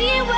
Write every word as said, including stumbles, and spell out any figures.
you.